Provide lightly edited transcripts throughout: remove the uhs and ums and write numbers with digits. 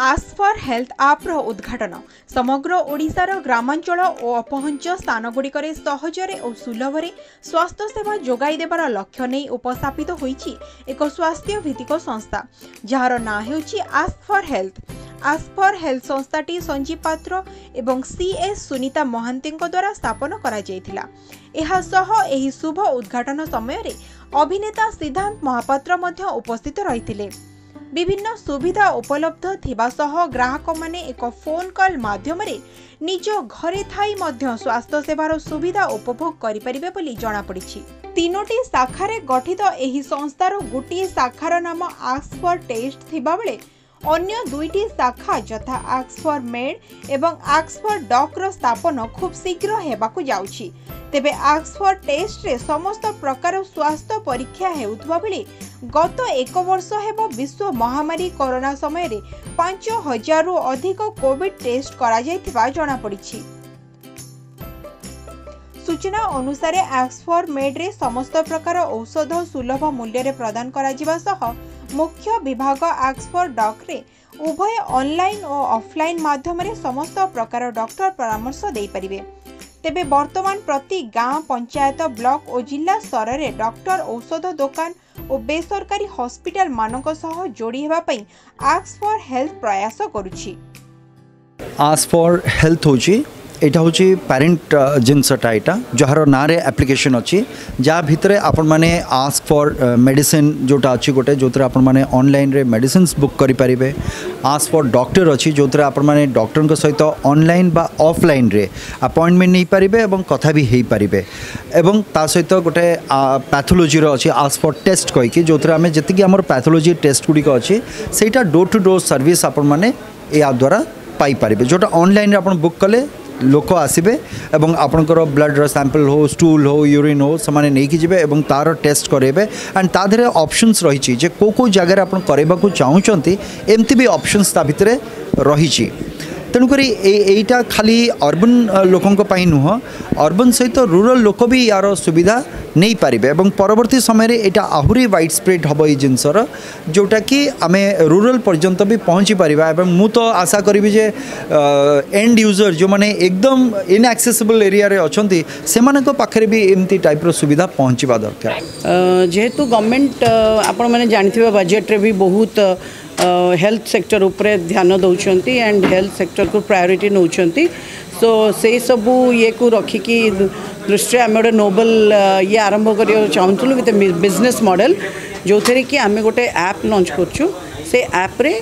Ask for health आप्र उद्घाटन समग्र ओडिशार ग्रामांचल और अपहंच स्थानगुड़िक सहजरे और सुलभरे स्वास्थ्य सेवा जोगाई देवार लक्ष्य नहीं उपस्थापित होइछि एक स्वास्थ्य भित्तिक संस्था जार ना हेउछि ask for health. Ask for health संस्थाटी संजीव पात्र एवं सीएस सुनीता महांती द्वारा स्थापन करा। एहा सह एही शुभ उद्घाटन समय अभिनेता सिद्धांत महापात्र मध्य उपस्थित रहिथिले। विभिन्न सुविधा उपलब्ध थिबा सह ग्राहक माने एक फोन कॉल माध्यम निज घरे थाई मध्य स्वास्थ्य सेवार सुविधा उपभोग करिपारिबे बोली जणा पड़िछि। तीनोटी शाखारे गठित एही संस्थार गोटे शाखार नाम आस्क फॉर टेस्ट थिबा बेले अन्य दुईटी शाखा जथा आस्क फॉर मेड एवं आस्क फॉर डॉक रो स्थापन खूब शीघ्र हेबाकु जाउछि। तेबे आस्क फॉर टेस्ट रे समस्त प्रकार स्वास्थ्य परीक्षा हेउथबा बेले गत एक वर्ष हेबो विश्व महामारी कोरोना समय रे 5000 रु अधिक कोविड टेस्ट करा जायथिबा जणा पड़िछि। सूचना अनुसार आस्क फॉर मेड रे समस्त प्रकार औषध सुलभ मूल्य रे प्रदान करा जिबा सह मुख्य विभाग आस्क फॉर डॉक रे उभय ऑनलाइन और ऑफलाइन माध्यम रे समस्त प्रकार डॉक्टर परामर्श दे परिबे। तेबे वर्तमान प्रति गांव पंचायत ब्लॉक और जिला स्तर रे डॉक्टर औषध दुकान और बेसरकारी हॉस्पिटल मानक सह जोड़ी हेबा पई आस्क फॉर हेल्थ प्रयास करूछि। आस्क फॉर हेल्थ होची एटा होची पेरेंट जिनसटा एटा जहार ना रे एप्लिकेशन अच्छी जहाँ भितर आपण माने आस्क फॉर मेडिसिन जोटा अच्छी गोटे जो आपण माने ऑनलाइन रे मेडिसिन बुक करि परिबे। आस्क फॉर डॉक्टर अच्छी जो आपण माने डॉक्टर सहित ऑनलाइन बा ऑफलाइन रे अपॉइंटमेंट नहीं पारिबे एवं कथा भी हेई पारिबे एवं ता सहित गोटे पैथोलॉजी रो अच्छी आस्क फॉर टेस्ट कहि कि जो आम जी आम पैथोलॉजी टेस्ट गुड़िक अच्छी सेटा डोर टू डोर सर्विस आपण माने या द्वारा पाई पारिबे। जोटा ऑनलाइन रे आपण बुक कले लोक आसबे एवं आपणकर ब्लड रो सैंपल हो स्टूल हो यूरिन हो समाने नहीं कि जिबे एवं तार टेस्ट करेबे एंड ता धरे ऑप्शंस रही छी जे को जगह आपण करेबा को चाहौचंती एमती भी ऑप्शंस ता भितरे रही छी। तेणुक एटा खाली अर्बन लोकों पाई नुह अर्बन सहित तो रूरल लोक भी यार सुविधा नहीं पारे और परवर्ती समय यहाँ आहरी वाइड स्प्रेड हम ये जिनसर जोटा कि आम रूरल पर्यंत भी पहुँची पार। मु तो आशा करी जे एंड यूजर जो मैंने एकदम इनएक्सेसिबल एरिया रे अछंती से मानक पाखरे भी एमती टाइप रो सुविधा पहुँचवा दरकार। जेहेतु गवर्नमेंट आपण मैंने जानिथिबा बजेट रे भी बहुत हेल्थ सेक्टर उपरे ध्यान दौरान एंड हेल्थ सेक्टर को प्रायोरीटी नौ सो से सबू ये को रखिकी दृष्टि आम गोटे नोबेल ये आरंभ करने चाहूँ विथ बिजनेस मॉडल जो थे कि आम गोटे ऐप लॉन्च करछु। से ऐप्रे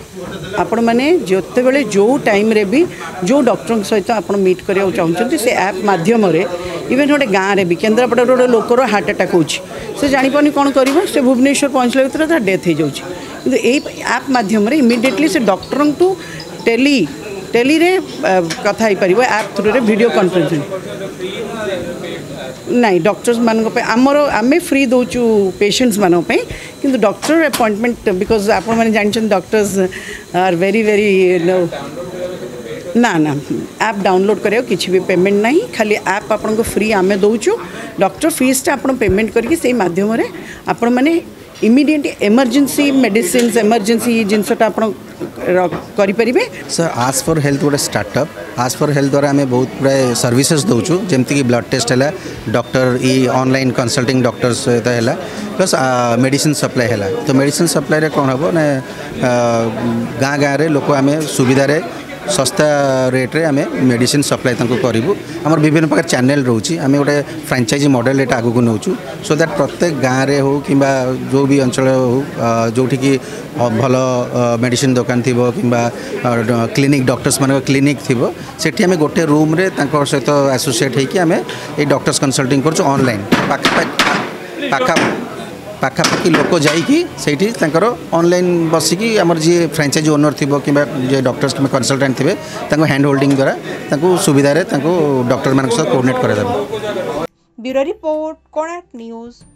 आपण मैंने जोते बेले जो टाइम रे भी जो डॉक्टर सहित आपण मीट करिया चाहूँ से ऐप माध्यम रे इवेन गोटे गाँव रे भी केन्द्रापड़ा गोटे लोकर हार्ट अटैक होची से जानी पानी कौन करिवो से भुवनेश्वर पहुँचला भितर तार डेथ हो जाउची किंतु ए ऐप माध्यम रे इमिडिएटली से डॉक्टर टू टेली टेली रे कथा ही परिवो ऐप थ्रू रे वीडियो कॉन्फ्रेंसिंग नहीं डॉक्टर्स मानों पे आमर आमे फ्री दौचु पेशेंट्स मानों पे किंतु डॉक्टर अपॉइंटमेंट बिकॉज आप जानते डॉक्टर्स आर वेरी वेरी ना ना ऐप डाउनलोड करे किसी भी पेमेंट ना खाली ऐप आपन को फ्री आमे दौचु डॉक्टर फीस आपन पेमेंट करके से माध्यम रे आपण माने इमिडिएट इमरजेंसी मेडिसिन इमरजेंसी जिनसटा आप करेंगे। सर आस्क फॉर हेल्थ गोटे स्टार्टअप आस्क फॉर हेल्थ द्वारा आम बहुत प्राय सर्विसेस दौचु जमीक ब्लड टेस्ट है डॉक्टर ई ऑनलाइन कंसल्टिंग डॉक्टर सहित है प्लस मेडिसिन सप्लाई है तो मेडिसिन सप्लाई रे कौन हम ना गाँ गाँव में लोक आम सुविधा सस्ता रेट्रे आम मेडिसिन सप्लाई करूँ। आम विभिन्न प्रकार चैनल रोचे आम गोटे फ्रांचाइजी मॉडल ये आगे नौचु सो दैट प्रत्येक गाँव में हो कि जो भी अंचल हो जोटि कि भल मेडिसिन दुकान थी कि क्लिनिक डॉक्टर्स मान क्लिनिक थी सेठी आम गोटे रूम रे सहित एसोसिएट होकर आम ये डॉक्टर्स कंसल्टिंग करनलाइन पाखापाखि लोक जाकर ऑनलाइन बसिकी आमर जी फ्रांचाइज ओनर थी कि डॉक्टर्स कि कंसल्टेंट थे हैंड होल्डिंग द्वारा सुविधा डॉक्टर मान कोऑर्डिनेट करा। Bureau report Konark news.